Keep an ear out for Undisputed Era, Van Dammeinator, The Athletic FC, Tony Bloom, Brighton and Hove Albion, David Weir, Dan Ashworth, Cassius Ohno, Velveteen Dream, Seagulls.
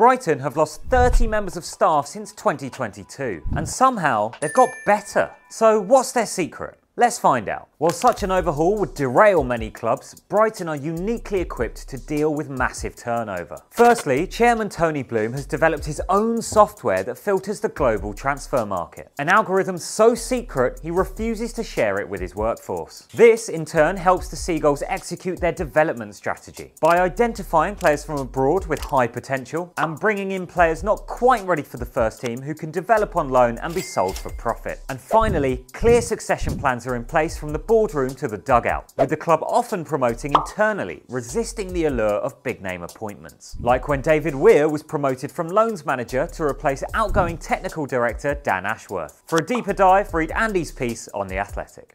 Brighton have lost 30 members of staff since 2022, and somehow they've got better. So what's their secret? Let's find out. While such an overhaul would derail many clubs, Brighton are uniquely equipped to deal with massive turnover. Firstly, Chairman Tony Bloom has developed his own software that filters the global transfer market, an algorithm so secret he refuses to share it with his workforce. This, in turn, helps the Seagulls execute their development strategy by identifying players from abroad with high potential and bringing in players not quite ready for the first team who can develop on loan and be sold for profit. And finally, clear succession plans are in place from the boardroom to the dugout, with the club often promoting internally, resisting the allure of big-name appointments. Like when David Weir was promoted from loans manager to replace outgoing technical director Dan Ashworth. For a deeper dive, read Andy's piece on The Athletic.